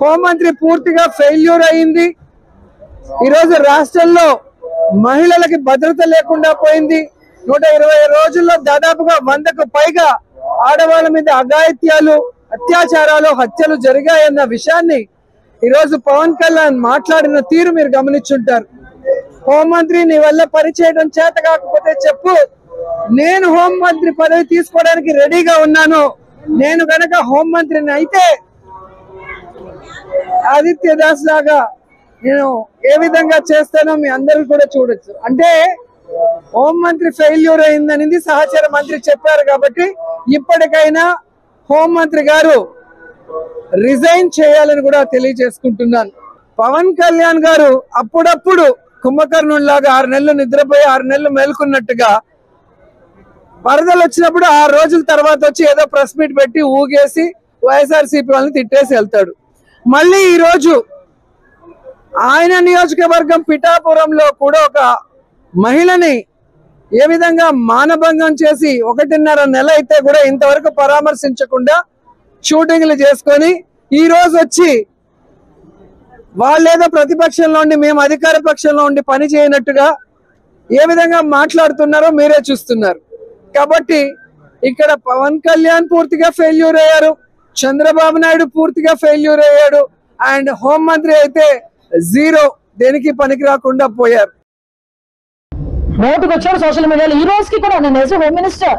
హోంమంత్రి పూర్తిగా ఫెయిల్యూర్ అయ్యింది। ఈ రోజు రాష్ట్రంలో మహిళలకు భద్రత లేకుండా పోయింది। 120 రోజుల్లో దాదాపుగా 100కు పైగా ఆడవాళ్ళ మీద అగాయిత్యాలు, అత్యాచారాలు, హత్యలు జరిగాయన్న విషయాన్ని ఈ రోజు పవన్ కళ్యాణ్ మాట్లాడిన తీరు మీరు గమనించుంటారు। హోంమంత్రి నీ వల్ల పని చేయడం చేత కాకపోతే చెప్పు, నేను హోంమంత్రి పదవి తీసుకోవడానికి రెడీగా ఉన్నాను, నేను గనక హోంమంత్రిని అయితే ఆదిత్య దాస్ లాగా నేను ఏ విధంగా చేస్తానో మీ అందరూ కూడా చూడొచ్చు। అంటే హోంమంత్రి ఫెయిల్యూర్ అయిందనేది సహచర మంత్రి చెప్పారు కాబట్టి ఇప్పటికైనా హోంమంత్రి గారు రిజైన్ చేయాలని కూడా తెలియజేసుకుంటున్నాను। పవన్ కళ్యాణ్ గారు అప్పుడప్పుడు కుంభకర్ణుడి లాగా 6 నెలలు నిద్రపోయి 6 నెలలు మేల్కొన్నట్టుగా వరదలు వచ్చినప్పుడు 6 రోజుల తర్వాత వచ్చి ఏదో ప్రెస్ మీట్ పెట్టి ఊగేసి వైఎస్ఆర్సీపీ వాళ్ళని తిట్టేసి వెళ్తాడు। మళ్ళీ ఈ రోజు ఆయన నియోజకవర్గం పిఠాపురంలో కూడా ఒక మహిళని ఏ విధంగా మానభంగం చేసి 1.5 నెల అయితే కూడా ఇంతవరకు పరామర్శించకుండా షూటింగ్లు చేసుకొని ఈ రోజు వచ్చి వాళ్ళేదో ప్రతిపక్షంలో ఉండి మేము అధికార పక్షంలో ఉండి పని చేయనట్టుగా ఏ విధంగా మాట్లాడుతున్నారో మీరే చూస్తున్నారు। కాబట్టి ఇక్కడ పవన్ కళ్యాణ్ పూర్తిగా ఫెయిల్యూర్ అయ్యారు, చంద్రబాబు నాయుడు పూర్తిగా ఫెయిల్యూర్ అయ్యాడు, అండ్ హోంమంత్రి అయితే జీరో, దేనికి పనికి రాకుండా పోయారు। నోటుకొచ్చారు సోషల్ మీడియాలో ఈ రోజుకి కూడా, నేను వేసి హోమ్ మినిస్టర్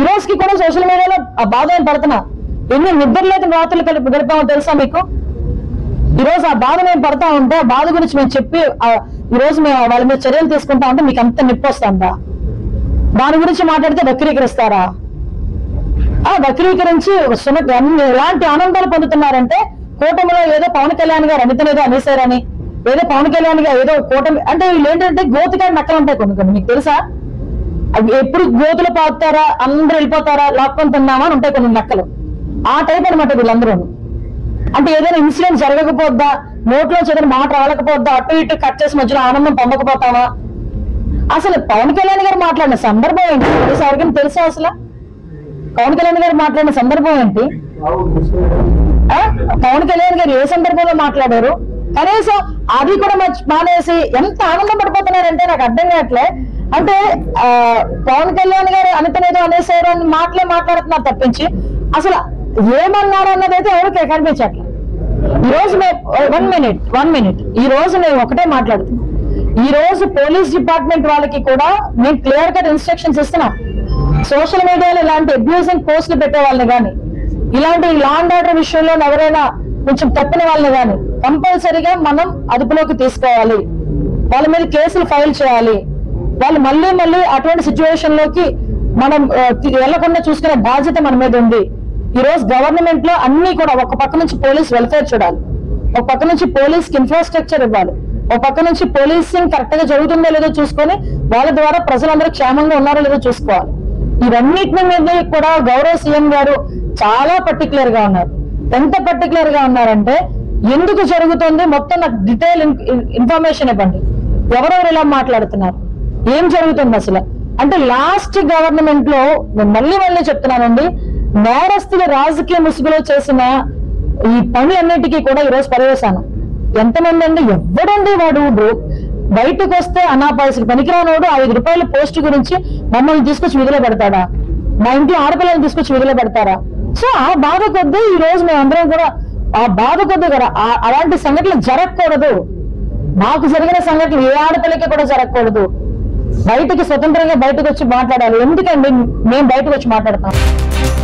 ఈ రోజుకి కూడా సోషల్ మీడియాలో ఆ బాధ నేను పడుతున్నా, ఎన్ని నిద్రలేని రాత్రులు గడిపామో తెలుసా మీకు। ఈ రోజు ఆ బాధ మేము పడతా ఉంటే ఆ బాధ గురించి మేము చెప్పి ఈ రోజు మేము వాళ్ళ మీద చర్యలు తీసుకుంటా ఉంటే మీకు అంత నొప్పి వస్తుందా? దాని గురించి మాట్లాడితే వక్రీకరిస్తారా? ఆ వక్రీకరించి ఎలాంటి ఆనందాలు పొందుతున్నారంటే కూటమిలో ఏదో పవన్ కళ్యాణ్ గారు అనితనేదో అనేశారని, ఏదో పవన్ కళ్యాణ్ గారు ఏదో కూటమి అంటే వీళ్ళు ఏంటంటే గోతుకాని నక్కలు ఉంటాయి కొన్ని కొన్ని, మీకు తెలుసా? ఎప్పుడు గోతులు పాతారా, అందరూ వెళ్ళిపోతారా, లాక్కొని తిన్నామా అని ఉంటాయి కొన్ని నక్కలు, ఆ టైప్ అనమాట వీళ్ళందరూ। అంటే ఏదైనా ఇన్సిడెంట్ జరగకపోద్దా, నోట్లో ఏదైనా మాట రాలకపోద్దా, అటు ఇటు కట్ చేసి మధ్యలో ఆనందం పొందకపోతావా? అసలు పవన్ కళ్యాణ్ గారు మాట్లాడిన సందర్భం ఏంటి ఎవరికైనా తెలుసా? అసలు పవన్ కళ్యాణ్ గారు మాట్లాడిన సందర్భం ఏంటి? పవన్ కళ్యాణ్ గారు ఏ సందర్భంలో మాట్లాడారు? కనీసం అది కూడా మానేసి ఎంత ఆనందం పడిపోతున్నారంటే నాకు అర్థం కావట్లే। అంటే పవన్ కళ్యాణ్ గారు అనితనేదో అనేసారు అని మాటలే మాట్లాడుతున్నారు తప్పించి అసలు ఏమన్నారు అన్నదైతే ఎవరికి కనిపించట్లేదు। ఈ రోజు వన్ మినిట్ ఈ రోజు నేను ఒకటే మాట్లాడుతున్నాను, ఈ రోజు పోలీస్ డిపార్ట్మెంట్ వాళ్ళకి కూడా మేము క్లియర్ కట్ ఇన్స్ట్రక్షన్స్ ఇస్తున్నాం, సోషల్ మీడియాలో ఇలాంటి అబ్యూజింగ్ పోస్టులు పెట్టే వాళ్ళని కానీ, ఇలాంటి లా అండ్ ఆర్డర్ విషయంలో ఎవరైనా కొంచెం తప్పిన వాళ్ళని కానీ కంపల్సరీగా మనం అదుపులోకి తీసుకోవాలి, వాళ్ళ మీద కేసులు ఫైల్ చేయాలి, వాళ్ళు మళ్ళీ మళ్ళీ అటువంటి సిచ్యువేషన్ లోకి మనం వెళ్లకుండా చూసుకునే బాధ్యత మన మీద ఉంది। ఈ రోజు గవర్నమెంట్ లో అన్ని కూడా ఒక పక్క నుంచి పోలీస్ వెల్ఫేర్ చూడాలి, ఒక పక్క నుంచి పోలీస్ ఇన్ఫ్రాస్ట్రక్చర్ ఇవ్వాలి, ఒక పక్క నుంచి పోలీసింగ్ కరెక్ట్ గా జరుగుతుందో లేదో చూసుకొని వాళ్ళ ద్వారా ప్రజలందరూ క్షేమంగా ఉన్నారో లేదో చూసుకోవాలి। ఇవన్నిటి మీద కూడా గౌరవ సీఎం గారు చాలా పర్టికులర్ గా ఉన్నారు। ఎంత పర్టికులర్ గా ఉన్నారంటే ఎందుకు జరుగుతుంది మొత్తం నాకు డీటెయిల్ ఇన్ఫర్మేషన్ ఇవ్వండి, ఎవరెవరు ఇలా మాట్లాడుతున్నారు, ఏం జరుగుతుంది అసలు అంటే లాస్ట్ గవర్నమెంట్ లో నేను మళ్ళీ చెప్తున్నానండి, నేరస్తుల రాజకీయ ముసుగులో చేసిన ఈ పని అన్నిటికీ కూడా ఈరోజు పర్యవేశాను। ఎంతమంది అండి, ఎవడండి వాడు బయటకు వస్తే అనాపాయసులు పనికిరానోడు 5 రూపాయల పోస్ట్ గురించి మమ్మల్ని తీసుకొచ్చి విధులు పెడతాడా, మా ఇంట్లో ఆడపిల్లల్ని తీసుకొచ్చి విధులు పెడతారా? సో ఆ బాధ కొద్దీ ఈ రోజు మేమందరం కూడా ఆ బాధ కొద్దీ కూడా అలాంటి సంఘటనలు జరగకూడదు, నాకు జరిగిన సంఘటనలు ఏ ఆడపిల్లకి కూడా జరగకూడదు, బయటకి స్వతంత్రంగా బయటకు వచ్చి మాట్లాడాలి। ఎందుకండి మేము బయటకు వచ్చి మాట్లాడతాం?